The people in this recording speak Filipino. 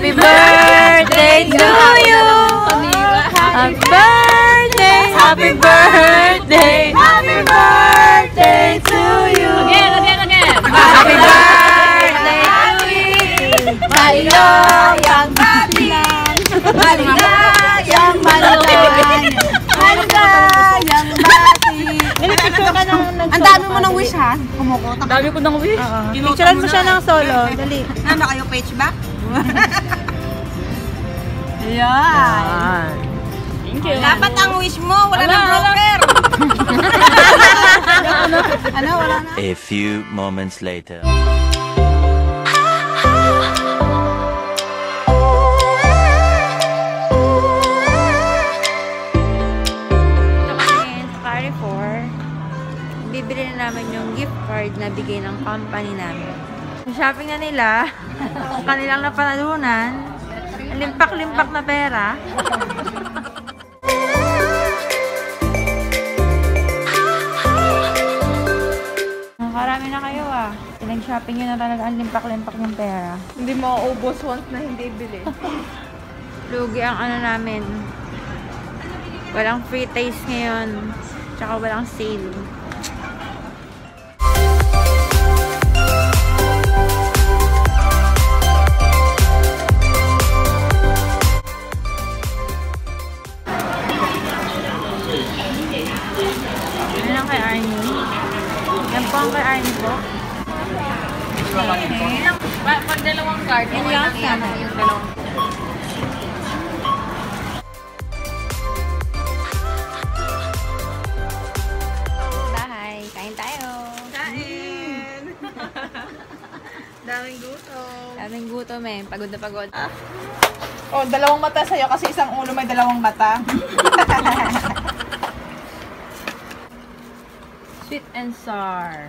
Birthday girl! Happy birthday! Happy birthday! Happy birthday! Happy! Happy! Happy birthday to you! Happy birthday to you! Happy birthday! Happy birthday! Happy birthday to you! Again, again, again! Happy birthday to you! My love, young papi! Maligayang maligayang! Maligayang papi! Ang dami mo ng wish, ha? Kumukutak. Dami ko ng wish? Picturean mo siya ng solo. Dali. Ano kayo, page back? Ayan! Thank you! Dapat ang wish mo! Wala na broker! Ano? Wala na? A few moments later. Bibili na namin yung gift card na bigay ng company namin. Shopping na nila, kanilang napanalunan, limpak-limpak na pera. Karami na kayo, ah. Nag-shopping yun na talaga, ang limpak-limpak ng pera. Hindi mauubos once na hindi bili. Lugi ang ano namin. Walang free taste ngayon, tsaka walang sale. Pag dalawang card, okay lang sana yung dalawang. Bahay, kain tayo! Kain! Daming gutom. Daming gutom, eh. Pagod na pagod. Oh, dalawang mata sa'yo kasi isang ulo may dalawang mata. Sweet and sour.